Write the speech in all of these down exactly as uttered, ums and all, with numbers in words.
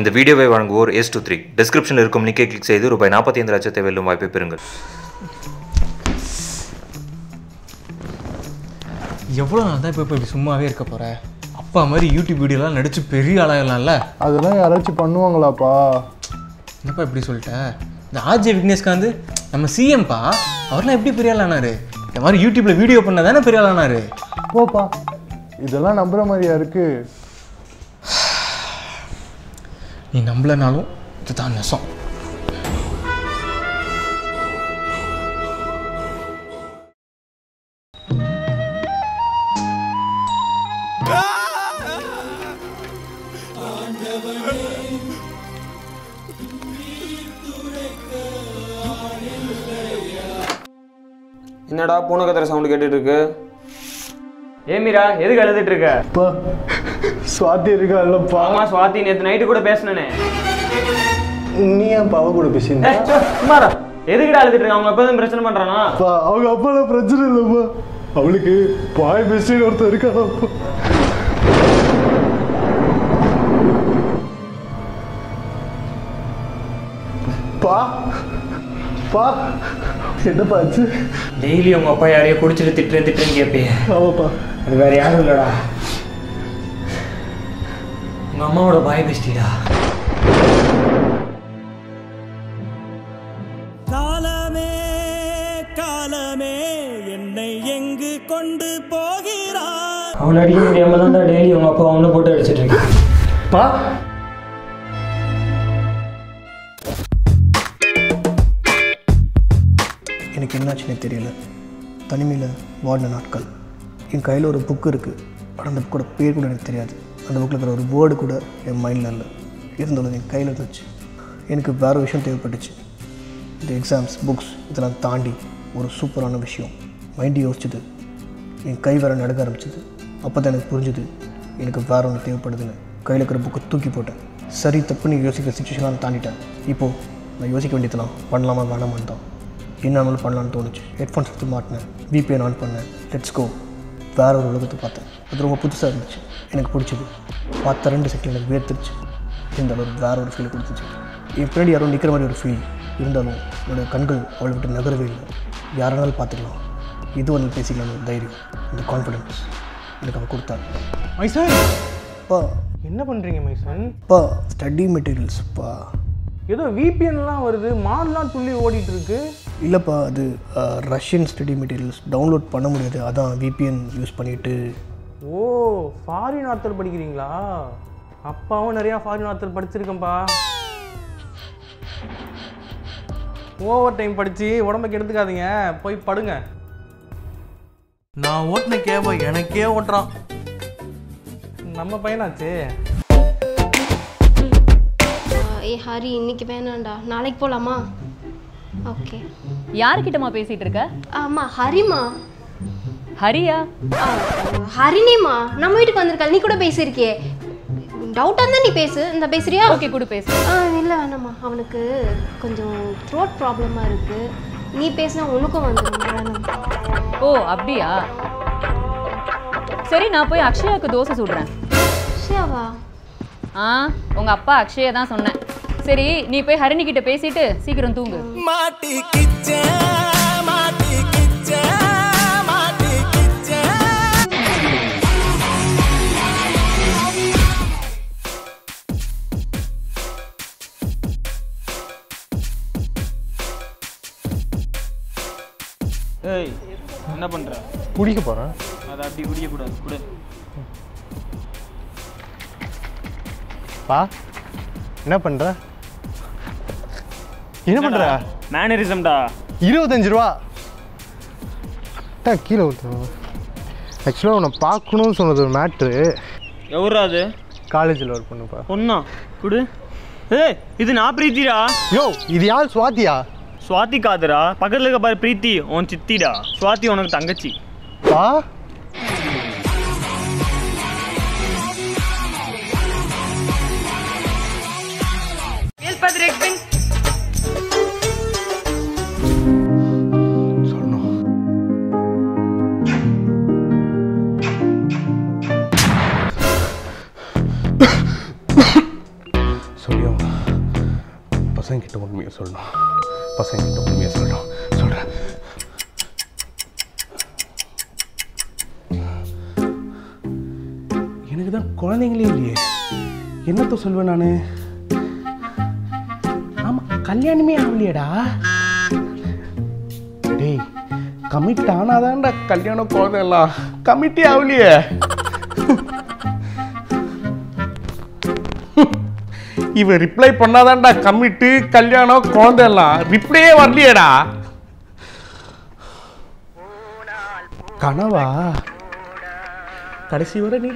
இந்த வீடியோவை வழங்குவோர் S twenty-three. டிஸ்கிரிப்ஷனில் இருக்கும் லிங்கை கிளிக் செய்து ரூபாய் நாற்பத்தைந்து லட்சத்தை வெல்லும் வாய்ப்பை பெறுங்கள். எவ்வளோ நான் தான் இப்போ இப்போ சும்மாவே இருக்க போகிறேன். அப்பா மாதிரி யூடியூப் வீடியோலாம் நடிச்சு பெரிய ஆளாயிடலாம்ல. அதெல்லாம் யாராச்சும் பண்ணுவாங்களாப்பா? என்னப்பா இப்படி சொல்லிட்டேன்? இந்த ஆர்ஜே விக்னேஷ்காந்து நம்ம சிஎம்பா, அவரெலாம் எப்படி பெரிய ஆளானாரு? இந்த மாதிரி யூடியூப்பில் வீடியோ பண்ண தானே பெரிய ஆளானாரு. போப்பா, இதெல்லாம் நம்புகிற மாதிரியா இருக்குது? நீ நம்பலனாலும் இதுதான் நெசம். என்னடா பூனை கத்திர சவுண்டு கேட்டுட்டு இருக்கு? ஏமிரா எதுக்கு எழுதிட்டு இருக்க? சுவாதி இருக்காப்பா. ஆமா சுவாதி நேற்று நைட்டு கூட பேசினே. நீ என் பாவ கூட பேசினா? சும்மாரா, எதுக்குடா எழுதிட்டு இருக்க? அவங்க எப்போதும் பிரச்சனை பண்றானா? அவங்க அப்பாலாம் பிரச்சனை இல்லைப்பா, அவளுக்கு பாய் பெஸ்டின்னு ஒருத்தர் இருக்காப்பா. பா பா என்னப்பா ஆச்சு? டெய்லி உங்கள் அப்பா யாரையோ குடிச்சிட்டு திட்டுறேன் திட்டுறேன்னு கேட்பேன். ஆமாப்பா, அது வேறு யாரும் இல்லைடா, உங்கள் அம்மாவோட பாய் பெஸ்டிடா. காலமே காலமே என்னை எங்கு கொண்டு போகிறார்? அவளை அடிக்க முடியாமல் தான் டெய்லி உங்கள் அப்பா அவங்கள போட்டு அடிச்சிட்டு இருக்கேன்ப்பா. எனக்கு என்னாச்சுன்னே தெரியல. தனிமையில் வாடின நாட்கள். என் கையில் ஒரு புக்கு இருக்குது, ஆனால் அந்த புக்கோட பேர் கூட எனக்கு தெரியாது. அந்த புக்கில் இருக்கிற ஒரு வேர்டு கூட என் மைண்டில் இல்லை. இருந்தது என் கையில் இருந்துச்சு. எனக்கு வேறு விஷயம் தேவைப்பட்டுச்சு. இந்த எக்ஸாம்ஸ், புக்ஸ் இதெல்லாம் தாண்டி ஒரு சூப்பரான விஷயம் மைண்டு யோசிச்சுது. என் கை வேறு நடக்க ஆரம்பிச்சிது. அப்போ தான் எனக்கு புரிஞ்சுது எனக்கு வேறு ஒன்று தேவைப்படுதுன்னு. கையில் இருக்கிற புக்கை தூக்கி போட்டேன். சரி தப்புன்னு யோசிக்கிற சுச்சுவேஷனாக நான் தாண்டிட்டேன். இப்போது நான் யோசிக்க வேண்டியதெல்லாம் பண்ணலாமா வேணாமான்னு தான். என்னாலும் பண்ணலான்னு தோணுச்சு. ஹெட்ஃபோன்ஸ் எடுத்து மாட்டினேன், விபிஎன் ஆன் பண்ணேன். Let's go. வேறு ஒரு உலகத்தை பார்த்தேன். அது ரொம்ப புதுசாக இருந்துச்சு, எனக்கு பிடிச்சிது. பார்த்த ரெண்டு செகண்ட் எனக்கு வேர்த்துருச்சு. இருந்தாலும் வேறு ஒரு ஃபீல் கொடுத்துச்சு. என் பின்னாடி யாரும் நிற்கிற மாதிரி ஒரு ஃபீல். இருந்தாலும் என்னோடய கண்கள் அவளை விட்டு நகரவே இல்லை. யாராலும் பார்த்துக்கலாம், இது ஒன்று பேசிக்கலாம். ஒரு தைரியம், இந்த கான்ஃபிடென்ஸ் எனக்கு அவள் கொடுத்தாங்க. மைசன் பா, என்ன பண்ணுறீங்க மைசன்? பா ஸ்டடி மெட்டீரியல்ஸ்ப்பா. ஏதோ விபிஎன்லாம் வருது, மாடெலாம் துள்ளி ஓடிட்டு இருக்கு. இல்லைப்பா, அது ரஷ்யன் ஸ்டடி மெட்டீரியல்ஸ் டவுன்லோட் பண்ண முடியாது, அதான் விபிஎன் யூஸ் பண்ணிவிட்டு. ஓ, ஃபாரின் ஆத்தர் படிக்கிறீங்களா? அப்பாவும் நிறையா ஃபாரின் ஆத்தர் படிச்சிருக்கேன்ப்பா. ஓவர் டைம் படித்து உடம்புக்கு எடுத்துக்காதீங்க, போய் படுங்க. நான் ஓட்டின கேபை எனக்கே ஓட்டுறான் நம்ம பையனாச்சு. ஏ ஹரி, இன்னைக்கு வேணாண்டா, நாளைக்கு போகலாமா? ஓகே. யார்கிட்டமா பேசிட்டு இருக்க? ஆமா ஹரிமா. ஹரியா? ஹரினேமா, நம்ம வீட்டுக்கு வந்திருக்காள். நீ கூட பேசியிருக்கியே, டவுட்டாக இருந்தால் நீ பேசு. இந்த பேசுறியா? ஓகே கூட பேசு. ஆ இல்லை வேணாம்மா, அவனுக்கு கொஞ்சம் த்ரோட் ப்ராப்ளமாக இருக்குது. நீ பேசினா உனக்கும் வந்துடும். ஓ அப்படியா, சரி நான் போய் அக்ஷயாவுக்கு தோசை சுடுறேன். அக்ஷயாவா? ஆ, உங்கள் அப்பா அக்ஷயா தான் சொன்னேன். சரி நீ போய் ஹரிணி கிட்ட பேசிட்டு சீக்கிரம் தூங்கு. ஏய் என்ன பண்ற? குடிக்க போறேன். அதை அப்படி குடிக்க கூடாது. குடு பா, என்ன பண்ற? என்ன பண்ற? மேனரிசம்டா. இருபத்தஞ்சு ரூபா டா கீழே ஊற்றுவோம். ஆக்சுவலாக உன்னை பார்க்கணும்னு சொன்னது ஒரு மேட்ரு. எவ்வளோ அது? காலேஜில் ஒர்க் பண்ணுப்பா. ஒன்றா குடு. ஏ இது நான் பிரீத்திடா. யோ இது யார்? சுவாத்தியா? சுவாத்தி காதுரா, பக்கத்தில் இருக்க பாரு. பிரீத்தி உன் சித்திடா, சுவாத்தி உனக்கு தங்கச்சி. பா பசங்கிட்ட உண்மையை சொல்லணும், பசங்கிட்ட உண்மையை சொல்லணும். சொல்கிறேன். எனக்கு தான் குழந்தைங்களே இல்லையே, என்னத்த சொல்வேன் நான்? ஆமாம், கல்யாணமே ஆகலையடா. டேய், கமிட் ஆனாதான்டா கல்யாணம், குழந்தைலாம் கமிட்டே ஆகலையே. இவன் ரிப்ளை பண்ணாதான்டா கம்மிட்டு, கல்யாணம், குழந்தைலாம் ரிப்ளையே வரலையேடா. கனவா? கடைசி வர நீ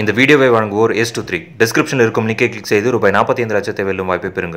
இந்த வீடியோவை வழங்குவோர் எஸ் டூ த்ரீ டிஸ்கிரிப்ஷனில் இருக்கும் லிங்கை கிளிக் செய்து ரூபாய் நாற்பத்தி ஐந்து லட்சத்தை வெல்லும் வாய்ப்பை பெறுங்கள்.